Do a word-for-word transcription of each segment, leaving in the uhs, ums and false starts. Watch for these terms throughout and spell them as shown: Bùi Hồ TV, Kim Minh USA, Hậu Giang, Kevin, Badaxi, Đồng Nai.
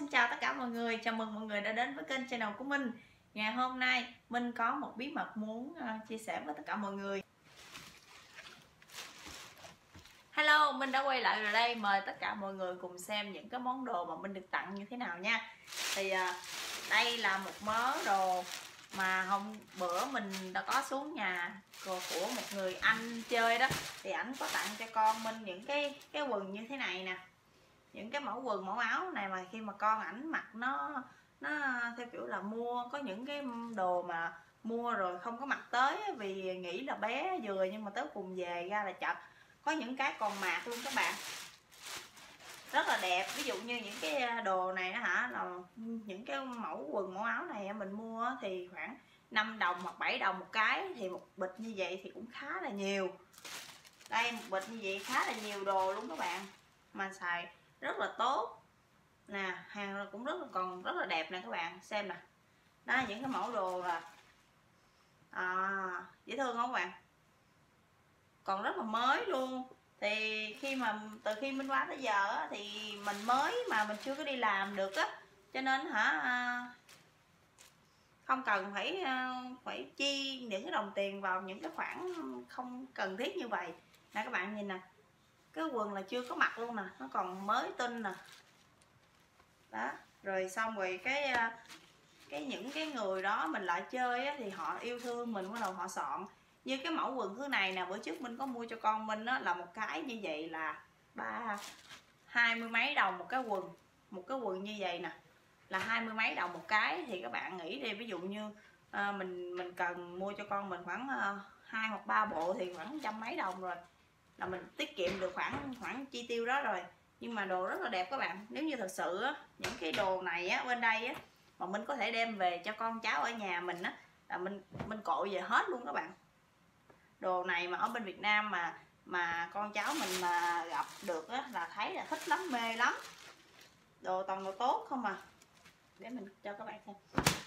Xin chào tất cả mọi người, chào mừng mọi người đã đến với kênh channel của Minh. Ngày hôm nay Minh có một bí mật muốn chia sẻ với tất cả mọi người. Hello, Minh đã quay lại rồi đây, mời tất cả mọi người cùng xem những cái món đồ mà Minh được tặng như thế nào nha. Thì đây là một mớ đồ mà hôm bữa mình đã có xuống nhà của một người anh chơi đó, thì ảnh có tặng cho con Minh những cái cái quần như thế này nè, những cái mẫu quần mẫu áo này mà khi mà con ảnh mặc nó nó theo kiểu là mua, có những cái đồ mà mua rồi không có mặc tới vì nghĩ là bé vừa nhưng mà tới cùng về ra là chật, có những cái còn mạc luôn các bạn, rất là đẹp. Ví dụ như những cái đồ này đó hả, là những cái mẫu quần mẫu áo này mình mua thì khoảng năm đồng hoặc bảy đồng một cái, thì một bịch như vậy thì cũng khá là nhiều. Đây, một bịch như vậy khá là nhiều đồ luôn các bạn, mà xài rất là tốt nè, hàng cũng rất là còn rất là đẹp nè các bạn, xem nè. Đó, những cái mẫu đồ là à, dễ thương không các bạn, còn rất là mới luôn. Thì khi mà từ khi Minh qua tới giờ thì mình mới mà mình chưa có đi làm được á, cho nên hả không cần phải phải chi những cái đồng tiền vào những cái khoản không cần thiết như vậy nè các bạn. Nhìn nè, cái quần là chưa có mặc luôn nè, nó còn mới tinh nè đó. Rồi xong rồi cái cái những cái người đó mình lại chơi á, thì họ yêu thương mình, bắt đầu họ soạn. Như cái mẫu quần thứ này nè, bữa trước mình có mua cho con mình á, là một cái như vậy là ba hai mươi mấy đồng một cái quần, một cái quần như vậy nè là hai mươi mấy đồng một cái. Thì các bạn nghĩ đi, ví dụ như à, mình mình cần mua cho con mình khoảng à, hai hoặc ba bộ thì khoảng trăm mấy đồng rồi, là mình tiết kiệm được khoảng khoảng chi tiêu đó rồi. Nhưng mà đồ rất là đẹp các bạn, nếu như thật sự á, những cái đồ này á, bên đây á, mà mình có thể đem về cho con cháu ở nhà mình á, là mình mình cội về hết luôn các bạn. Đồ này mà ở bên Việt Nam mà mà con cháu mình mà gặp được á, là thấy là thích lắm, mê lắm. Đồ toàn đồ tốt không à. Để mình cho các bạn xem.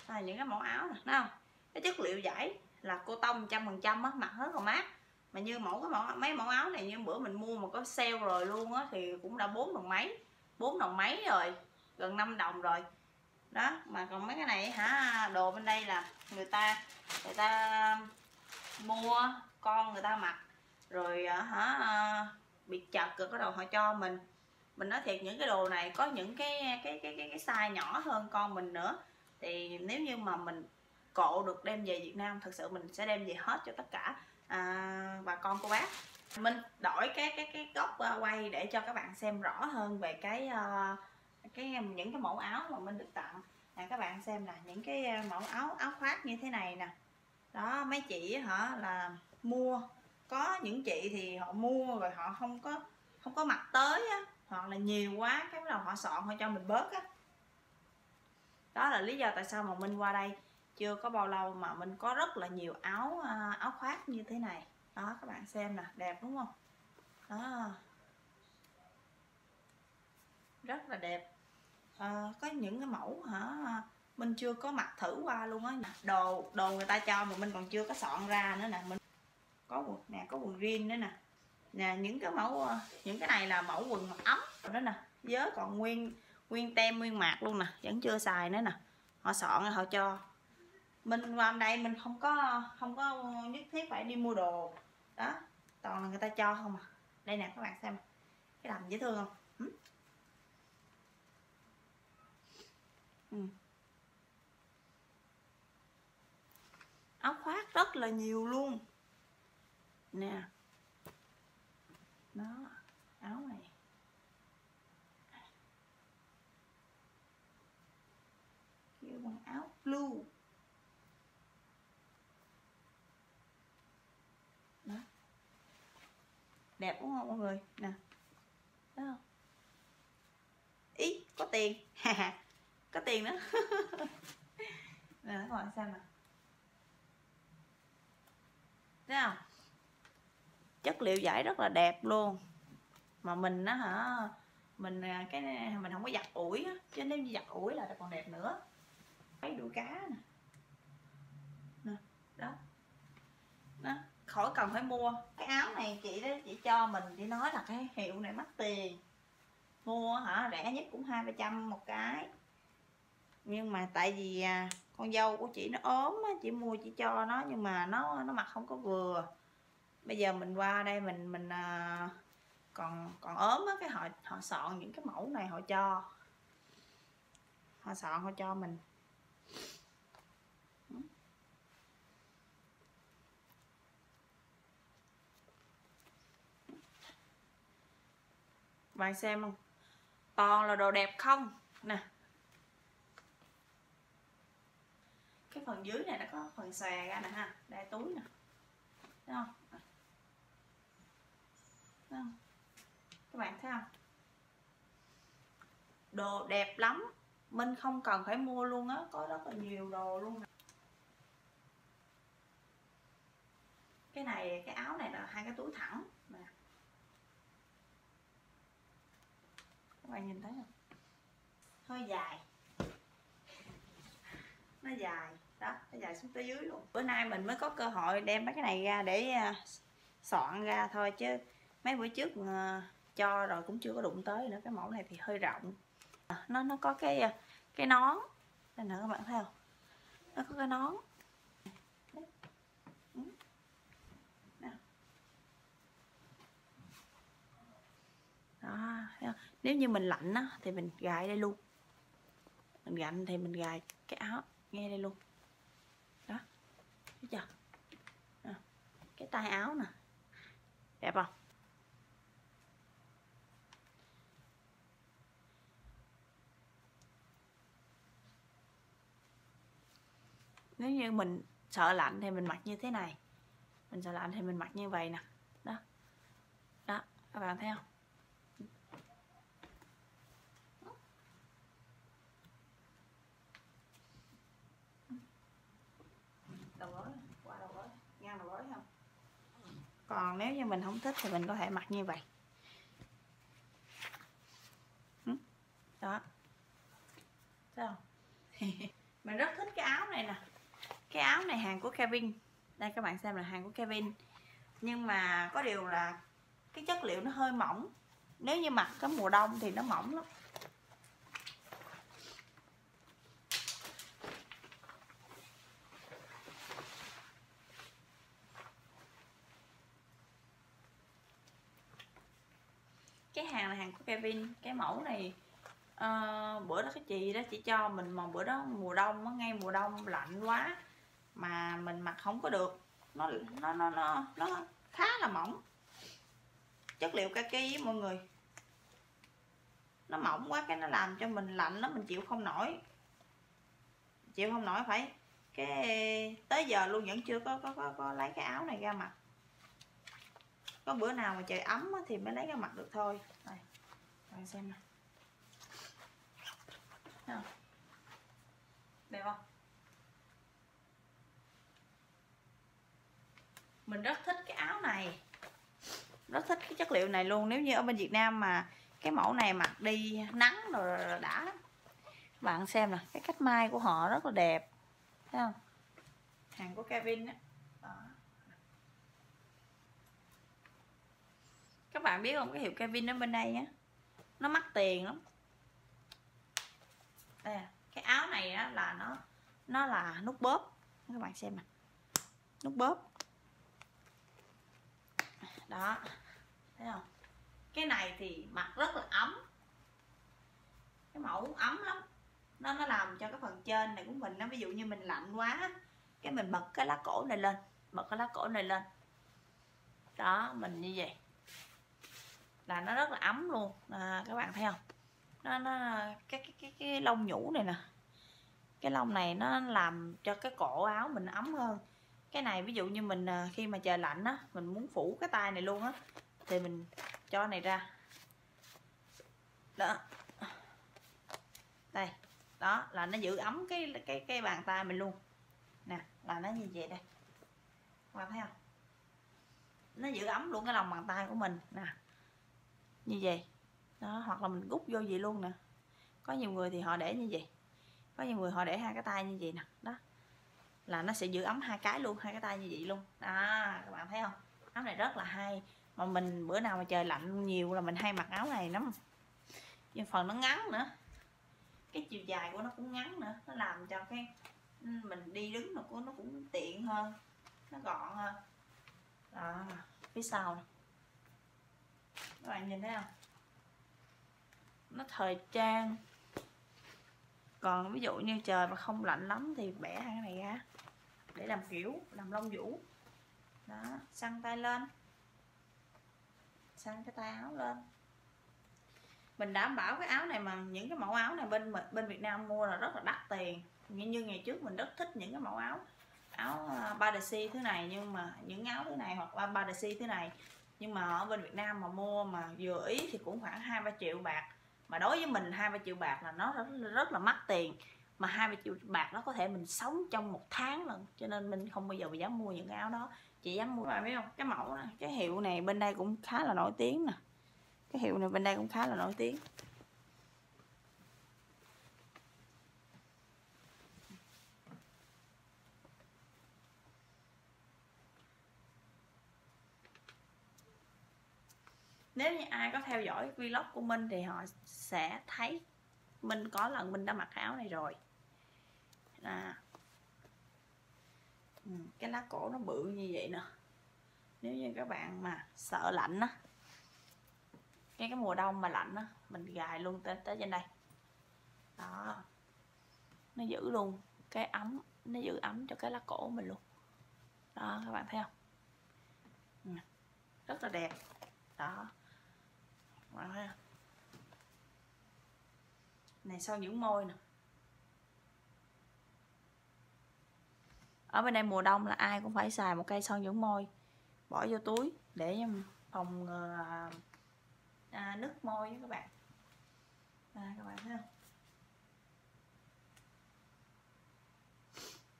Đây, những cái mẫu áo nè, thấy không? Cái chất liệu vải là cotton một trăm phần trăm á, mặc hết còn mát. Mà như mẫu cái mẫu mấy mẫu áo này như bữa mình mua mà có sale rồi luôn á, thì cũng đã bốn đồng mấy, bốn đồng mấy rồi, gần năm đồng rồi. Đó, mà còn mấy cái này hả, đồ bên đây là người ta người ta mua con người ta mặc rồi hả, bị chật rồi cái đồ họ cho mình. Mình nói thiệt, những cái đồ này có những cái cái cái cái, cái size nhỏ hơn con mình nữa, thì nếu như mà mình cộ được đem về Việt Nam, thật sự mình sẽ đem về hết cho tất cả à, bà con cô bác. Mình đổi cái cái cái góc quay để cho các bạn xem rõ hơn về cái cái những cái mẫu áo mà mình được tặng nè các bạn. Xem là những cái mẫu áo áo khoác như thế này nè đó, mấy chị hả là mua, có những chị thì họ mua rồi họ không có không có mặt tới á, hoặc là nhiều quá cái bắt đầu họ soạn họ cho mình bớt á. Đó là lý do tại sao mà Minh qua đây chưa có bao lâu mà mình có rất là nhiều áo áo khoác như thế này đó các bạn. Xem nè, đẹp đúng không? Đó, rất là đẹp à, có những cái mẫu hả mình chưa có mặc thử qua luôn á. Đồ đồ người ta cho mà mình còn chưa có soạn ra nữa nè. Mình có quần nè, có quần jean nữa nè. Nè, những cái mẫu những cái này là mẫu quần mặc ấm đó nè, vớ còn nguyên nguyên tem nguyên mạc luôn nè, vẫn chưa xài nữa nè. Họ soạn họ cho. Mình qua đây mình không có không có nhất thiết phải đi mua đồ. Đó, toàn là người ta cho không à. Đây nè các bạn xem. Cái đầm dễ thương không? Ừ. Ừ. Áo khoác rất là nhiều luôn nè. Đó, áo này kiểu bằng áo blue đó. Đẹp đúng không mọi người nè, thấy không? Ý, có tiền có tiền đó nè các bạn xem nè. Thấy không? Chất liệu vải rất là đẹp luôn. Mà mình á hả, mình cái mình không có giặt ủi á, chứ nếu như giặt ủi là còn đẹp nữa. Váy đuôi cá nè. Nè, đó. Đó, khỏi cần phải mua. Cái áo này chị đó chị cho mình, chị nói là cái hiệu này mắc tiền. Mua hả rẻ nhất cũng hai ba trăm một cái. Nhưng mà tại vì con dâu của chị nó ốm á, chị mua chị cho nó nhưng mà nó nó mặc không có vừa. Bây giờ mình qua đây mình mình còn còn ốm á, cái họ họ soạn những cái mẫu này họ cho, họ soạn họ cho mình. Bạn xem không, toàn là đồ đẹp không nè. Cái phần dưới này nó có phần xòe ra nè ha, đây túi nè, thấy không? Thấy không các bạn, thấy không, đồ đẹp lắm, mình không cần phải mua luôn á, có rất là nhiều đồ luôn nè. Cái này, cái áo này là hai cái túi thẳng nè, các bạn nhìn thấy không, hơi dài, nó dài đó, nó dài xuống tới dưới luôn. Bữa nay mình mới có cơ hội đem mấy cái này ra để soạn ra thôi, chứ mấy bữa trước cho rồi cũng chưa có đụng tới nữa. Cái mẫu này thì hơi rộng, nó nó có cái cái nón đây nè, các bạn thấy không, nó có cái nón đó, thấy không? Nếu như mình lạnh á thì mình gài đây luôn, mình lạnh thì mình gài cái áo nghe đây luôn đó, thấy chưa? À, cái tay áo nè, đẹp không? Nếu như mình sợ lạnh thì mình mặc như thế này, mình sợ lạnh thì mình mặc như vậy nè đó, đó các bạn thấy không? Còn nếu như mình không thích thì mình có thể mặc như vậy đó, thấy không? Mình rất thích cái áo này nè, cái áo này hàng của Kevin, đây các bạn xem là hàng của Kevin, nhưng mà có điều là cái chất liệu nó hơi mỏng, nếu như mặc cái mùa đông thì nó mỏng lắm. Cái hàng là hàng của Kevin, cái mẫu này uh, bữa đó cái chị đó chỉ cho mình, mà bữa đó mùa đông, ngay mùa đông lạnh quá mà mình mặc không có được, nó nó nó nó, nó khá là mỏng, chất liệu kaki mọi người, nó mỏng quá cái nó làm cho mình lạnh lắm, mình chịu không nổi, chịu không nổi phải cái tới giờ luôn vẫn chưa có có có, có lấy cái áo này ra mặc. Có bữa nào mà trời ấm thì mới lấy ra mặc được thôi. Đây, bạn xem nè, thấy không? Đẹp không? Mình rất thích cái áo này, rất thích cái chất liệu này luôn. Nếu như ở bên Việt Nam mà cái mẫu này mặc đi nắng rồi đã lắm. Bạn xem nè, cái cách may của họ rất là đẹp, thấy không? Hàng của Kevin á. Các bạn biết không, cái hiệu Kevin ở bên đây á, nó mắc tiền lắm. Đây, cái áo này á là nó nó là nút bóp, các bạn xem nè, nút bóp đó, thấy không? Cái này thì mặc rất là ấm, cái mẫu ấm lắm, nó nó làm cho cái phần trên này của mình, nó ví dụ như mình lạnh quá cái mình bật cái lá cổ này lên, bật cái lá cổ này lên đó, mình như vậy là nó rất là ấm luôn. À, các bạn thấy không, nó, nó cái, cái cái cái lông nhũ này nè, cái lông này nó làm cho cái cổ áo mình ấm hơn. Cái này ví dụ như mình khi mà trời lạnh á, mình muốn phủ cái tay này luôn á thì mình cho này ra đó, đây đó là nó giữ ấm cái cái cái bàn tay mình luôn nè, là nó như vậy đây, các bạn thấy không, nó giữ ấm luôn cái lòng bàn tay của mình nè, như vậy đó. Hoặc là mình gút vô gì luôn nè, có nhiều người thì họ để như vậy, có nhiều người họ để hai cái tay như vậy nè, đó là nó sẽ giữ ấm hai cái luôn, hai cái tay như vậy luôn đó, các bạn thấy không? Áo này rất là hay, mà mình bữa nào mà trời lạnh nhiều là mình hay mặc áo này lắm, nhưng phần nó ngắn nữa, cái chiều dài của nó cũng ngắn nữa, nó làm cho cái mình đi đứng nó cũng nó cũng tiện hơn, nó gọn hơn. Đó, phía sau này. Các bạn nhìn thấy không? Nó thời trang. Còn ví dụ như trời mà không lạnh lắm thì bẻ hai cái này ra để làm kiểu, làm lông vũ. Đó, xăng tay lên, xăng cái tay áo lên. Mình đảm bảo cái áo này, mà những cái mẫu áo này bên bên Việt Nam mua là rất là đắt tiền. Như như ngày trước mình rất thích những cái mẫu áo áo Badaxi thứ này, nhưng mà những áo thứ này hoặc là Badaxi thứ này, nhưng mà ở bên Việt Nam mà mua mà vừa ý thì cũng khoảng hai ba triệu bạc. Mà đối với mình hai ba triệu bạc là nó rất, rất là mắc tiền, mà hai ba triệu bạc nó có thể mình sống trong một tháng lần, cho nên mình không bao giờ mình dám mua những cái áo đó. Chị dám mua, các bạn biết không, cái mẫu này, cái hiệu này bên đây cũng khá là nổi tiếng nè. Cái hiệu này bên đây cũng khá là nổi tiếng. Nếu như ai có theo dõi vlog của mình thì họ sẽ thấy mình có lần mình đã mặc áo này rồi. À, cái lá cổ nó bự như vậy nè. Nếu như các bạn mà sợ lạnh á, cái cái mùa đông mà lạnh á, mình gài luôn tới tới trên đây. Đó, nó giữ luôn cái ấm, nó giữ ấm cho cái lá cổ mình luôn. Đó, các bạn thấy không? Ừ, rất là đẹp. Đó, này son dưỡng môi nè. Ở bên đây mùa đông là ai cũng phải xài một cây son dưỡng môi, bỏ vô túi để phòng uh, à, nứt môi với các bạn. À, các bạn thấy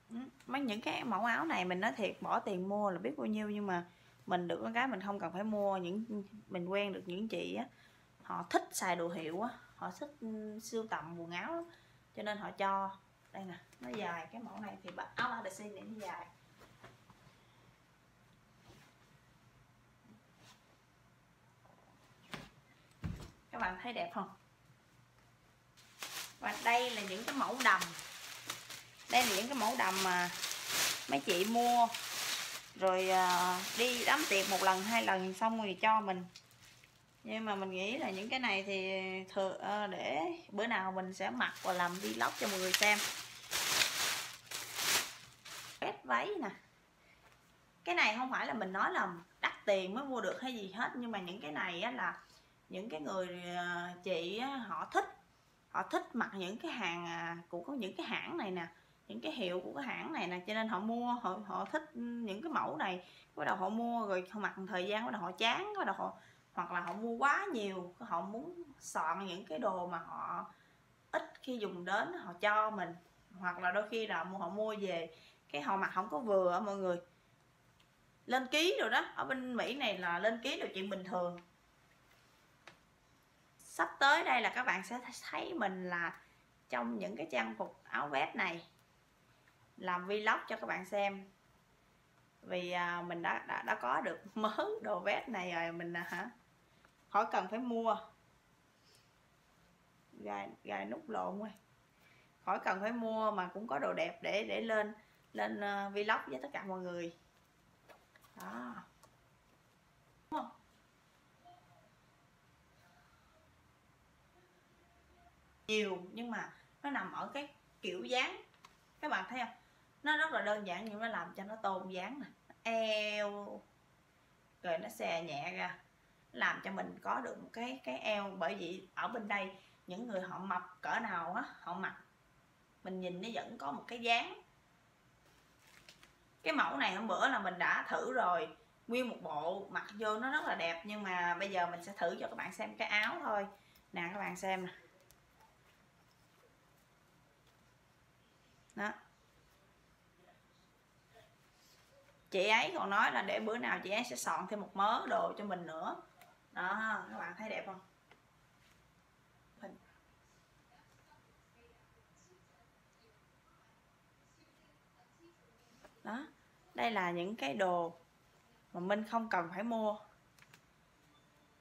không? Mấy những cái mẫu áo này mình nói thiệt, bỏ tiền mua là biết bao nhiêu, nhưng mà mình được con gái mình không cần phải mua. Những mình quen được những chị á, họ thích xài đồ hiệu á, họ thích sưu tầm quần áo lắm, cho nên họ cho. Đây nè, nó dài, cái mẫu này thì áo Badaxi này nó dài. Các bạn thấy đẹp không? Và đây là những cái mẫu đầm. Đây là những cái mẫu đầm mà mấy chị mua rồi đi đám tiệc một lần hai lần xong rồi cho mình. Nhưng mà mình nghĩ là những cái này thì thừa để bữa nào mình sẽ mặc và làm vlog cho mọi người xem. Vest váy nè. Cái này không phải là mình nói là đắt tiền mới mua được hay gì hết, nhưng mà những cái này á là những cái người chị á, họ thích. Họ thích mặc những cái hàng của có những cái hãng này nè, những cái hiệu của cái hãng này nè, cho nên họ mua, họ họ thích những cái mẫu này. Bắt đầu họ mua rồi họ mặc một thời gian, bắt đầu họ chán, bắt đầu họ hoặc là họ mua quá nhiều, họ muốn soạn những cái đồ mà họ ít khi dùng đến, họ cho mình. Hoặc là đôi khi là họ mua về cái họ mặc không có vừa mọi người. Lên ký rồi đó, ở bên Mỹ này là lên ký là chuyện bình thường. Sắp tới đây là các bạn sẽ thấy mình là trong những cái trang phục áo vest này làm vlog cho các bạn xem. Vì mình đã, đã đã có được mớ đồ vest này rồi, mình hả khỏi cần phải mua gài, gài nút lộn rồi, khỏi cần phải mua mà cũng có đồ đẹp để để lên lên vlog với tất cả mọi người. Đó, đúng không? Nhiều nhưng mà nó nằm ở cái kiểu dáng, các bạn thấy không? Nó rất là đơn giản nhưng nó làm cho nó tôn dáng nè, eo rồi nó xè nhẹ ra, làm cho mình có được một cái cái eo. Bởi vì ở bên đây những người họ mập cỡ nào á, họ mặc mình nhìn nó vẫn có một cái dáng. Cái mẫu này hôm bữa là mình đã thử rồi, nguyên một bộ mặc vô nó rất là đẹp, nhưng mà bây giờ mình sẽ thử cho các bạn xem cái áo thôi nè. Các bạn xem nè, đó, chị ấy còn nói là để bữa nào chị ấy sẽ soạn thêm một mớ đồ cho mình nữa. Đó, các bạn thấy đẹp không? Đó, đây là những cái đồ mà mình không cần phải mua,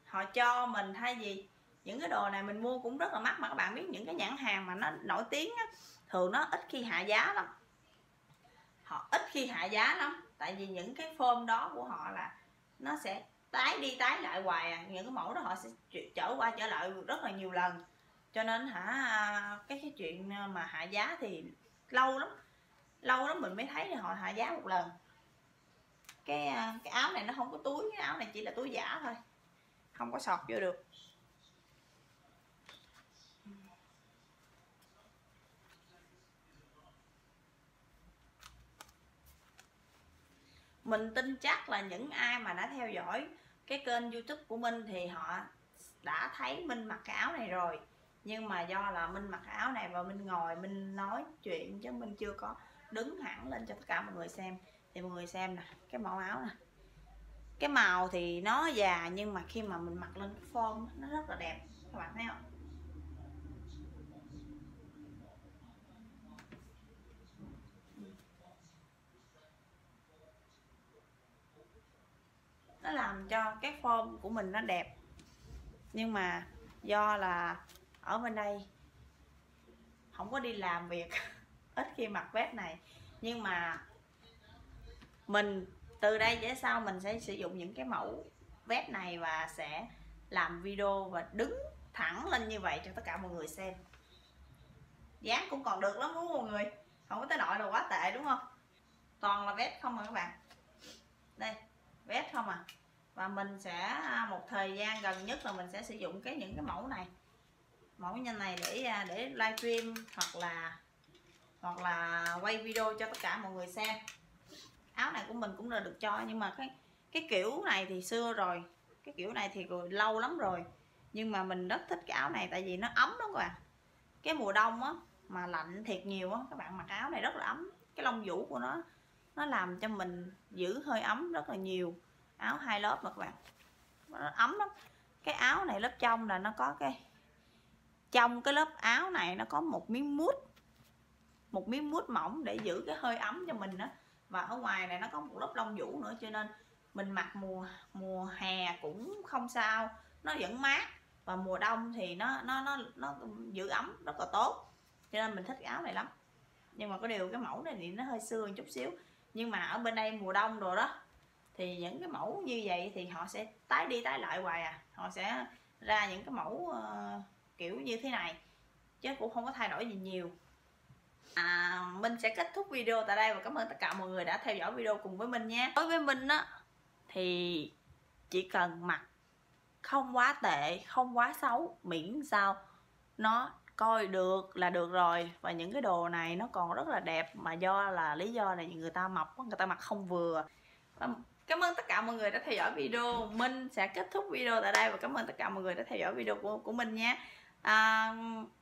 họ cho mình hay gì Những cái đồ này mình mua cũng rất là mắc, mà các bạn biết những cái nhãn hàng mà nó nổi tiếng á, thường nó ít khi hạ giá lắm. Họ ít khi hạ giá lắm, tại vì những cái form đó của họ là nó sẽ tái đi tái lại hoài à. Những cái mẫu đó họ sẽ trở qua trở lại rất là nhiều lần, cho nên hả cái, cái chuyện mà hạ giá thì lâu lắm, lâu lắm mình mới thấy là họ hạ giá một lần. Cái cái áo này nó không có túi, cái áo này chỉ là túi giả thôi, không có sọt vô được. Mình tin chắc là những ai mà đã theo dõi cái kênh YouTube của Minh thì họ đã thấy Minh mặc cái áo này rồi. Nhưng mà do là Minh mặc áo này và Minh ngồi Minh nói chuyện, chứ Minh chưa có đứng hẳn lên cho tất cả mọi người xem. Thì mọi người xem nè, cái mẫu áo nè. Cái màu thì nó già, nhưng mà khi mà mình mặc lên cái form nó rất là đẹp. Các bạn thấy không? Nó làm cho cái form của mình nó đẹp. Nhưng mà do là ở bên đây không có đi làm việc, ít khi mặc vest này. Nhưng mà mình từ đây về sau mình sẽ sử dụng những cái mẫu vest này và sẽ làm video và đứng thẳng lên như vậy cho tất cả mọi người xem. Dáng cũng còn được lắm đúng không mọi người? Không có tới nỗi là quá tệ đúng không? Toàn là vest không mà các bạn. Đây, vest không à. Và mình sẽ một thời gian gần nhất là mình sẽ sử dụng cái những cái mẫu này, mẫu như này để để livestream hoặc là hoặc là quay video cho tất cả mọi người xem. Áo này của mình cũng là được cho, nhưng mà cái cái kiểu này thì xưa rồi, cái kiểu này thì rồi lâu lắm rồi. Nhưng mà mình rất thích cái áo này tại vì nó ấm lắm các bạn. Cái mùa đông á mà lạnh thiệt nhiều á, các bạn mặc áo này rất là ấm. Cái lông vũ của nó nó làm cho mình giữ hơi ấm rất là nhiều. Áo hai lớp mà các bạn, nó ấm lắm. Cái áo này lớp trong là nó có cái, trong cái lớp áo này nó có một miếng mút, một miếng mút mỏng để giữ cái hơi ấm cho mình đó. Và ở ngoài này nó có một lớp lông vũ nữa, cho nên mình mặc mùa mùa hè cũng không sao, nó vẫn mát. Và mùa đông thì nó nó nó nó giữ ấm rất là tốt, cho nên mình thích cái áo này lắm. Nhưng mà có điều cái mẫu này thì nó hơi xưa một chút xíu. Nhưng mà ở bên đây mùa đông rồi đó, thì những cái mẫu như vậy thì họ sẽ tái đi tái lại hoài à. Họ sẽ ra những cái mẫu uh, kiểu như thế này, chứ cũng không có thay đổi gì nhiều. À, Minh sẽ kết thúc video tại đây và cảm ơn tất cả mọi người đã theo dõi video cùng với Minh nha. Đối với Minh á thì chỉ cần mặc không quá tệ, không quá xấu, miễn sao nó coi được là được rồi. Và những cái đồ này nó còn rất là đẹp, mà do là lý do là người ta mập, người ta mặc không vừa. Cảm ơn tất cả mọi người đã theo dõi video. Minh sẽ kết thúc video tại đây và cảm ơn tất cả mọi người đã theo dõi video của, của Minh nha. À,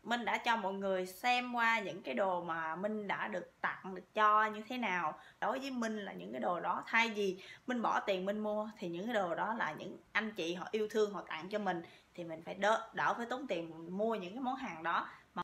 Minh đã cho mọi người xem qua những cái đồ mà Minh đã được tặng, được cho như thế nào. Đối với Minh là những cái đồ đó, thay vì Minh bỏ tiền Minh mua thì những cái đồ đó là những anh chị họ yêu thương họ tặng cho mình, thì mình phải đỡ, đỡ phải tốn tiền mua những cái món hàng đó. Mà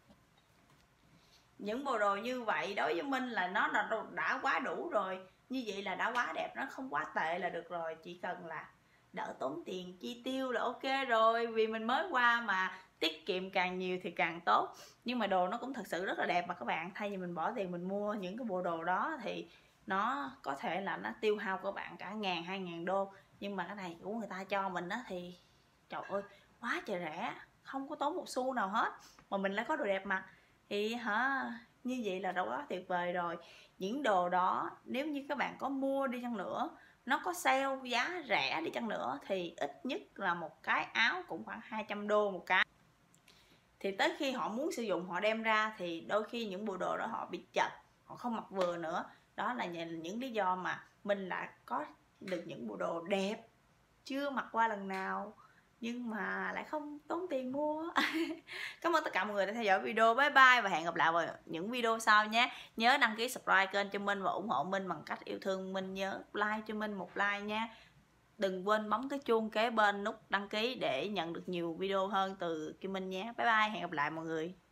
những bộ đồ như vậy đối với Minh là nó đã quá đủ rồi, như vậy là đã quá đẹp, nó không quá tệ là được rồi. Chỉ cần là đỡ tốn tiền chi tiêu là ok rồi, vì mình mới qua mà, tiết kiệm càng nhiều thì càng tốt. Nhưng mà đồ nó cũng thật sự rất là đẹp mà các bạn, thay vì mình bỏ tiền mình mua những cái bộ đồ đó thì nó có thể là nó tiêu hao của bạn cả ngàn hai ngàn đô. Nhưng mà cái này của người ta cho mình á thì trời ơi quá trời rẻ, không có tốn một xu nào hết mà mình lại có đồ đẹp mặc, thì hả như vậy là đâu đó tuyệt vời rồi. Những đồ đó nếu như các bạn có mua đi chăng nữa, nó có sale giá rẻ đi chăng nữa, thì ít nhất là một cái áo cũng khoảng hai trăm đô một cái. Thì tới khi họ muốn sử dụng họ đem ra thì đôi khi những bộ đồ đó họ bị chật, họ không mặc vừa nữa. Đó là những lý do mà mình đã có được những bộ đồ đẹp chưa mặc qua lần nào nhưng mà lại không tốn tiền mua. Cảm ơn tất cả mọi người đã theo dõi video. Bye bye và hẹn gặp lại vào những video sau nhé. Nhớ đăng ký subscribe kênh cho Minh và ủng hộ Minh bằng cách yêu thương Minh. Nhớ like cho Minh một like nha. Đừng quên bấm cái chuông kế bên nút đăng ký để nhận được nhiều video hơn từ Kim Minh nhé. Bye bye, hẹn gặp lại mọi người.